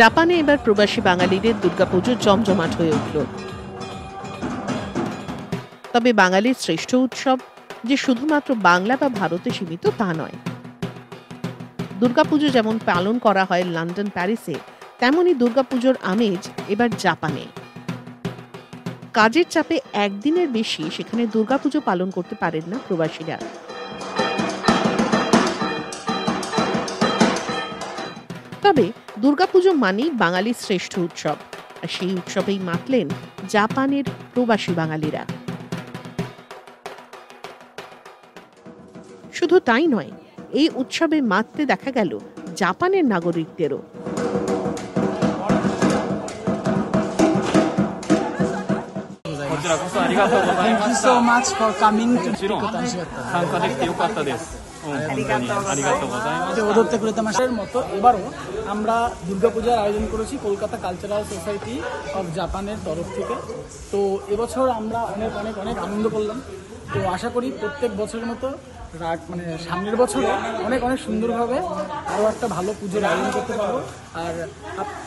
জাপানে এবার প্রবাসী বাঙালিদের দুর্গাপুজো জমজমাট হয়ে উঠল। তবে বাঙালির শ্রেষ্ঠ উৎসব যে শুধুমাত্র বাংলা বা ভারতে সীমিত তা নয়। দুর্গাপুজো যেমন পালন করা হয় লন্ডন, প্যারিসে, তেমনই দুর্গাপুজোর আমেজ এবার জাপানে। কাজের চাপে একদিনের বেশি সেখানে দুর্গাপুজো পালন করতে পারেন না প্রবাসীরা। তবে দুর্গাপুজো মানেই বাঙালির শ্রেষ্ঠ উৎসব, আর সেই উৎসবেই মাতলেন জাপানের প্রবাসী বাঙালিরা। শুধু তাই নয়, এই উৎসবে মাততে দেখা গেল জাপানের নাগরিকদেরও।踊ってくれてました。もとএবারও আমরা দুর্গাপূজার আয়োজন করেছি কলকাতা কালচারাল সোসাইটি অফ জাপানের তরফ থেকে। তো এবছর আমরা অনেক আনন্দ করলাম। তো আশা করি প্রত্যেক বছরের মতো মানে সামনের বছরে অনেক সুন্দরভাবে আরও একটা ভালো পুজোর আয়োজন করতে পারবো। আর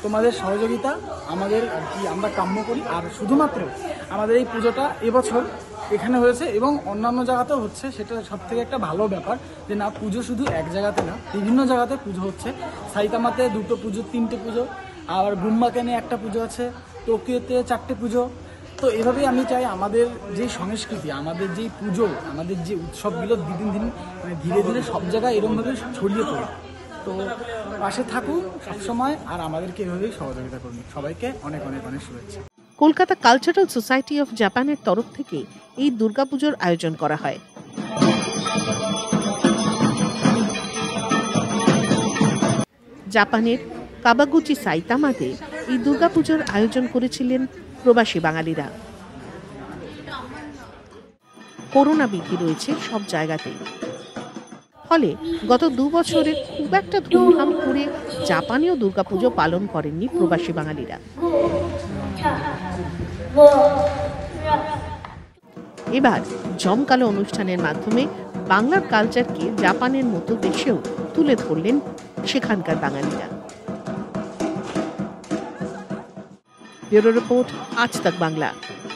তোমাদের সহযোগিতা আমাদের আর কি আমরা কাম্য করি। আর শুধুমাত্র আমাদের এই পুজোটা এবছর এখানে হয়েছে এবং অন্যান্য জায়গাতেও হচ্ছে, সেটা সব থেকে একটা ভালো ব্যাপার যে না, পুজো শুধু এক জায়গাতে না, বিভিন্ন জায়গাতে পুজো হচ্ছে। সাইতামাতে 2 পুজো 3টে পুজো, আর গুম্বাকেনে 1টা পুজো আছে, টোকিওতে 4টে পুজো। তো এভাবেই আমি চাই আমাদের যে সংস্কৃতি, আমাদের যে পুজো, আমাদের যে উৎসবগুলো দিন মানে ধীরে সব জায়গায় এরকমভাবে ছড়িয়ে পড়ে। তো পাশে থাকুন সবসময়, আর আমাদেরকে এভাবেই সহযোগিতা করুন। সবাইকে অনেক শুভেচ্ছা। কলকাতা কালচারাল সোসাইটি অফ জাপানের তরফ থেকে এই দুর্গাপুজোর আয়োজন করা হয়। জাপানের কাবাগুচি সাইতামাতে এই দুর্গাপুজোর আয়োজন করেছিলেন প্রবাসী বাঙালিরা। করোনা বিধি রয়েছে সব জায়গাতেই, ফলে গত 2 বছরে খুব একটা ধুমধাম করে জাপানেও দুর্গাপুজো পালন করেননি প্রবাসী বাঙালিরা। এবার জমকালো অনুষ্ঠানের মাধ্যমে বাংলার কালচারকে জাপানের মতো দেশেও তুলে ধরলেন সেখানকার বাঙালিরা। ब्यूरो रिपोर्ट आज तक बांग्ला।